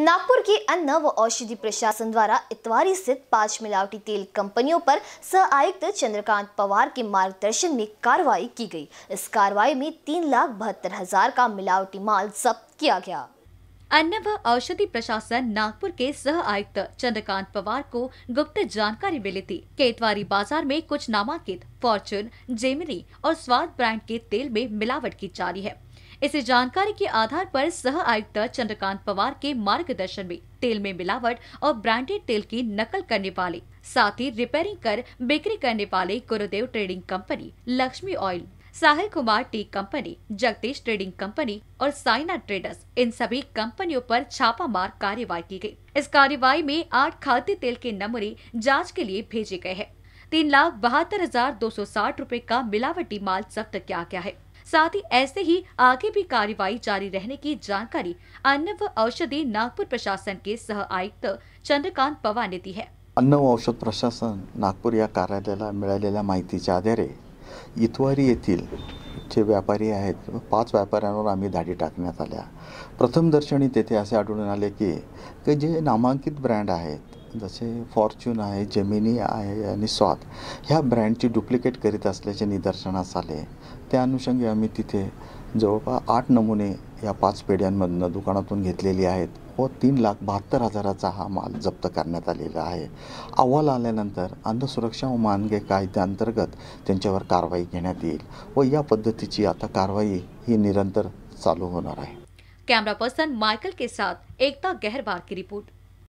नागपुर के अन्न व औषधि प्रशासन द्वारा इतवारी स्थित 5 मिलावटी तेल कंपनियों पर सह आयुक्त चंद्रकांत पवार के मार्गदर्शन में कार्रवाई की गई। इस कार्रवाई में 3,72,000 का मिलावटी माल जब्त किया गया। अन्न व औषधि प्रशासन नागपुर के सह आयुक्त चंद्रकांत पवार को गुप्त जानकारी मिली थी कि इतवारी बाजार में कुछ नामांकित फॉर्चून, जेमिनी और स्वाद ब्रांड के तेल में मिलावट की जा रही है। इसी जानकारी के आधार पर सह आयुक्त चंद्रकांत पवार के मार्गदर्शन में तेल में मिलावट और ब्रांडेड तेल की नकल करने वाले, साथ ही रिपेयरिंग कर बिक्री करने वाले Gurudev trading company, Lakshmi oil, Sahal Kumar tea company, Jagdish trading company और साइना ट्रेडर्स, इन सभी कंपनियों पर छापामार कार्रवाई की गई। इस कार्रवाई में 8 खाद्य तेल के नमूने जांच के लिए भेजे गए हैं। 3,72,260 रूपए का मिलावटी माल जब्त किया गया है। साथ ही ऐसे ही आगे भी कार्रवाई जारी रहने की जानकारी अन्न व औषधि नागपुर प्रशासन के सह आयुक्त चंद्रकांत पवार ने दी है। अन्न व औषध प्रशासन नागपूर या कार्यालयाला मिळालेल्या माहितीच्या आधारे इतवारी येथील जे व्यापारी आहेत 5 व्यापाऱ्यांवर आम्ही धाडी टाकण्यात आल्या। प्रथमदर्शनी तेथे असे आढळून आले की जे नामांकित ब्रँड आहेत, जसे फॉर्च्यून आहे, जेमिनी आहे आणि स्वाद, ह्या ब्रँडची डुप्लिकेट करीत असल्याचे निदर्शनास आले। त्या अनुषंगी आम्ही तिथे जवळपास 8 नमुने या 5 पेढ्यांमधून दुकानातून घेतलेली आहेत व 3,72,000 हा माल जप्त करण्यात आलेला आहे। अहवाल आल्यानंतर अन्न सुरक्षा व मानके कायद्याअंतर्गत त्यांच्यावर कारवाई घेण्यात येईल व या पद्धतीची आता कारवाई ही निरंतर चालू होणार आहे। कॅमेरा पर्सन माइकल के साथ एकता गहरवार की रिपोर्ट।